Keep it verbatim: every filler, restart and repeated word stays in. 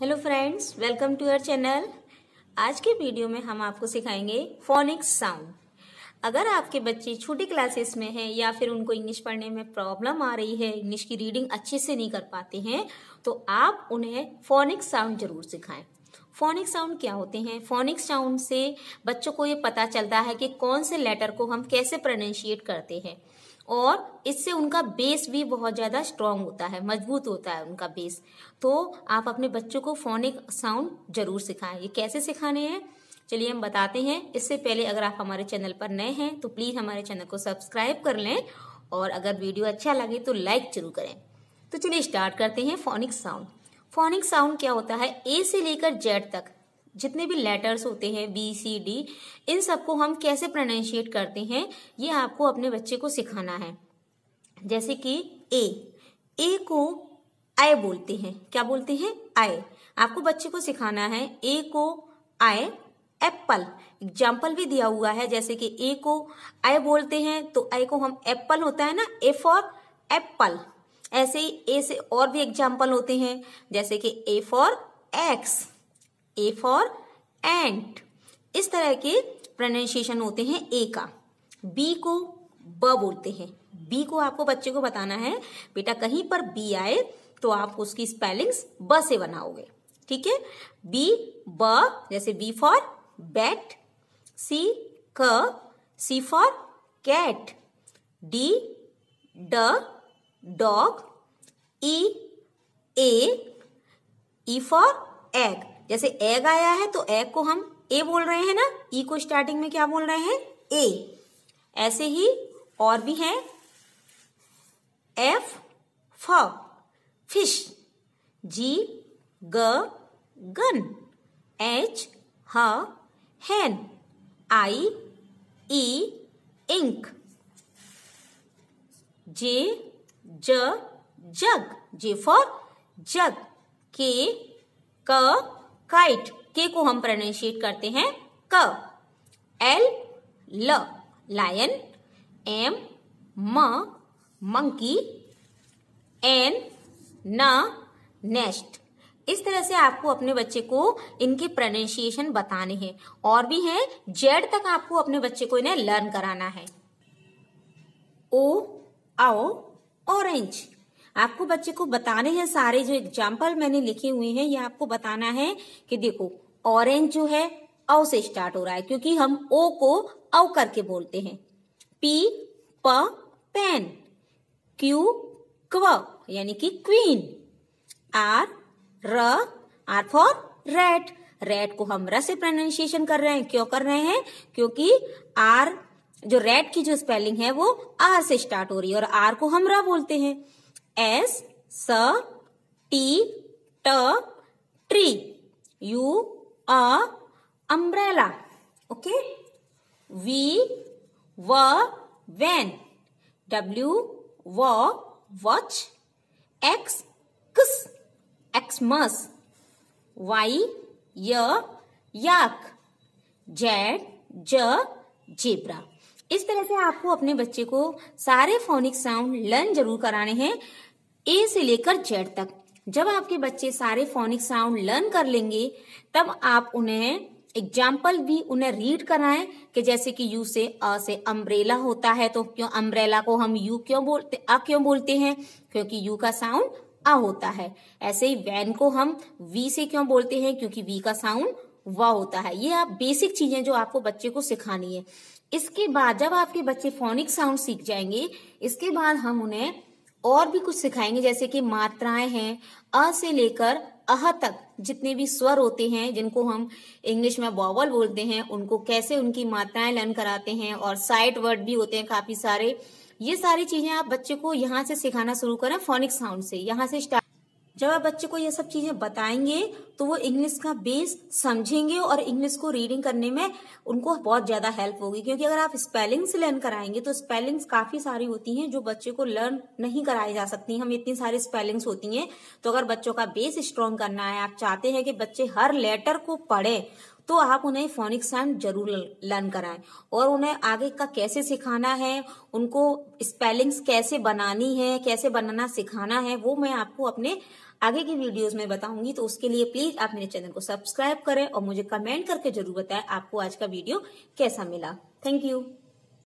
Hello friends, welcome to our channel. आज के video में हम आपको सिखाएंगे फोनिक्स साउंड। अगर आपके बच्चे छोटी क्लासेस में हैं या फिर उनको इंग्लिश पढ़ने में प्रॉब्लम आ रही है, इंग्लिश की रीडिंग अच्छे से नहीं कर पाते हैं, तो आप उन्हें फोनिक्स साउंड जरूर सिखाएं। फोनिक्स साउंड क्या होते हैं? फोनिक्स साउंड से बच्चों को ये पता चलता है कि कौन से लेटर को हम कैसे प्रोनाउंशिएट करते हैं, और इससे उनका बेस भी बहुत ज़्यादा स्ट्रांग होता है, मजबूत होता है उनका बेस। तो आप अपने बच्चों को फोनिक साउंड जरूर सिखाएं। ये कैसे सिखाने हैं चलिए हम बताते हैं। इससे पहले अगर आप हमारे चैनल पर नए हैं तो प्लीज़ हमारे चैनल को सब्सक्राइब कर लें, और अगर वीडियो अच्छा लगे तो लाइक जरूर करें। तो चलिए स्टार्ट करते हैं फोनिक साउंड। फोनिक साउंड क्या होता है? ए से लेकर जेड तक जितने भी लेटर्स होते हैं, बी सी डी, इन सबको हम कैसे प्रोनाउंशिएट करते हैं ये आपको अपने बच्चे को सिखाना है। जैसे कि ए ए को आय बोलते हैं। क्या बोलते हैं? आय। आपको बच्चे को सिखाना है ए को आय एप्पल। एग्जाम्पल भी दिया हुआ है, जैसे कि ए को आय बोलते हैं तो आय को हम एप्पल होता है ना, ए फॉर एप्पल। ऐसे ही ए से और भी एग्जाम्पल होते हैं, जैसे कि A for axe, A for ant. इस तरह के प्रोनाउंसिएशन होते हैं ए का। बी को ब बोलते हैं। बी को आपको बच्चे को बताना है बेटा कहीं पर बी आए तो आप उसकी स्पेलिंग्स ब से बनाओगे, ठीक है? बी ब, जैसे बी फॉर बैट, सी क, सी फॉर कैट, डी ड डॉग, ई ए, ई फॉर एग। जैसे एग आया है तो एग को हम ए बोल रहे हैं ना, ई को स्टार्टिंग में क्या बोल रहे हैं? ए। ऐसे ही और भी हैं, एफ फॉर फिश, जी ग गन, एच ह हैन, आई ई इंक, जे ज जग, जे फॉर जग, के क काइट, के को हम प्रोनाउंशिएट करते हैं क, एल ल लायन, एम म मंकी, एन न नेस्ट। इस तरह से आपको अपने बच्चे को इनके प्रोनाउंशिएशन बताने हैं। और भी हैं, जेड तक आपको अपने बच्चे को इन्हें लर्न कराना है। ओ आओ ऑरेंज। आपको बच्चे को बताने हैं, सारे जो एग्जाम्पल मैंने लिखे हुए हैं ये आपको बताना है कि देखो ऑरेंज जो है औ से स्टार्ट हो रहा है, क्योंकि हम ओ को औ करके बोलते हैं। पी प पेन, क्यू क्व यानी कि क्वीन, आर र आर फॉर रेड। रेड को हम र से प्रोनाउंसिएशन कर रहे हैं। क्यों कर रहे हैं? क्योंकि आर जो रेड की जो स्पेलिंग है वो आर से स्टार्ट हो रही है, और आर को हम रा बोलते हैं। एस स टी ट ट्री, यू अ अम्ब्रेला, ओके। वी व वैन, डब्ल्यू व वॉच, एक्स किस एक्समस, वाई य याक, जेड ज जेब्रा। इस तरह से आपको अपने बच्चे को सारे फोनिक साउंड लर्न जरूर कराने हैं, ए से लेकर जेड तक। जब आपके बच्चे सारे फोनिक साउंड लर्न कर लेंगे तब आप उन्हें एग्जाम्पल भी उन्हें रीड कराएं, कि जैसे कि यू से अ से अम्ब्रेला होता है, तो क्यों अम्ब्रेला को हम यू क्यों बोलते अ क्यों बोलते हैं? क्योंकि यू का साउंड अ होता है। ऐसे ही वैन को हम वी से क्यों बोलते हैं? क्योंकि वी का साउंड वा होता है। ये आप बेसिक चीजें जो आपको बच्चे को सिखानी है। इसके बाद जब आपके बच्चे फोनिक साउंड सीख जाएंगे, इसके बाद हम उन्हें और भी कुछ सिखाएंगे, जैसे कि मात्राएं हैं। अ से लेकर अह तक जितने भी स्वर होते हैं, जिनको हम इंग्लिश में वॉवल बोलते हैं, उनको कैसे उनकी मात्राएं लर्न कराते हैं, और साइड वर्ड भी होते हैं काफी सारे। ये सारी चीजें आप बच्चे को यहाँ से सिखाना शुरू करें, फोनिक साउंड से यहाँ से स्टार्ट। जब आप बच्चे को ये सब चीजें बताएंगे तो वो इंग्लिश का बेस समझेंगे, और इंग्लिश को रीडिंग करने में उनको बहुत ज्यादा हेल्प होगी। क्योंकि अगर आप स्पेलिंग्स लर्न कराएंगे तो स्पेलिंग्स काफी सारी होती हैं जो बच्चे को लर्न नहीं कराई जा सकती। हम इतनी सारी स्पेलिंग्स होती हैं, तो अगर बच्चों का बेस स्ट्रांग करना है, आप चाहते हैं कि बच्चे हर लेटर को पढ़े, तो आप उन्हें फोनिक साउंड जरूर लर्न कराएं और उन्हें आगे का कैसे सिखाना है, उनको स्पेलिंग्स कैसे बनानी है, कैसे बनाना सिखाना है, वो मैं आपको अपने आगे की वीडियोस में बताऊंगी। तो उसके लिए प्लीज आप मेरे चैनल को सब्सक्राइब करें और मुझे कमेंट करके जरूर बताएं आपको आज का वीडियो कैसा मिला। Thank you.